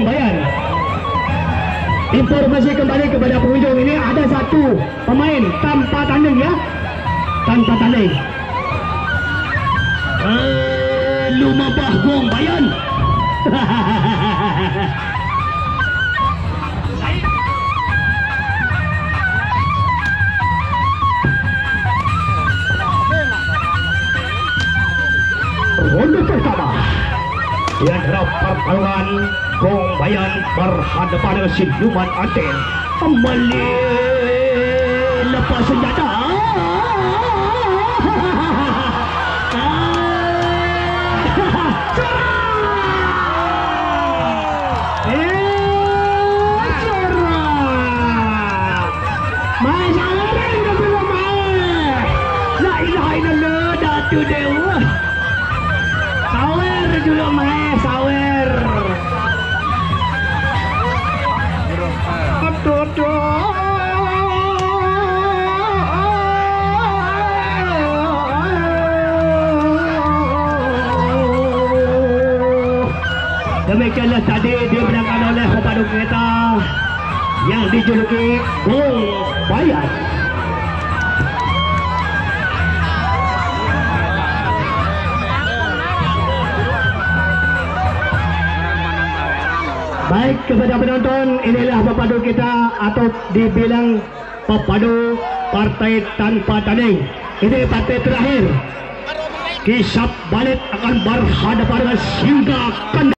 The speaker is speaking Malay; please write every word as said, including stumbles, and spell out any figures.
pembelian. Informasi kembali kepada pengunjung, ini ada satu pemain tanpa tanding ya, tanpa tanding. Eh, lumabah gong bayan. Ronde pertama di antara pertarungan gong bayan berhadapan dengan siluman anten. Kembali lepas senjata. Demikianlah tadi dimenangkan oleh padu kereta yang dijuluki Gong Bayan. Baik kepada penonton, inilah padu kita atau dibilang padu partai tanpa tanding. Ini partai terakhir. Kisap balik akan berhadapan dengan Singa Kandang.